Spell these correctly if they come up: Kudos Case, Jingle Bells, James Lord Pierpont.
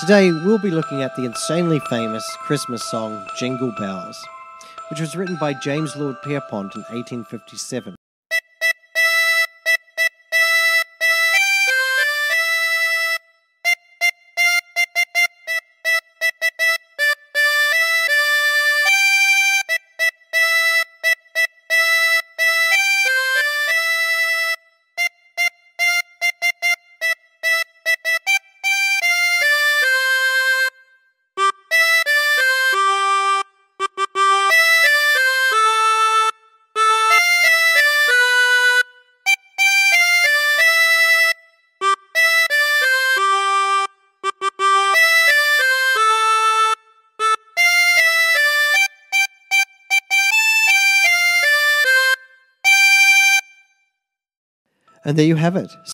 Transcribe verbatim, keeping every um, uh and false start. Today we'll be looking at the insanely famous Christmas song Jingle Bells, which was written by James Lord Pierpont in eighteen fifty-seven. And there you have it,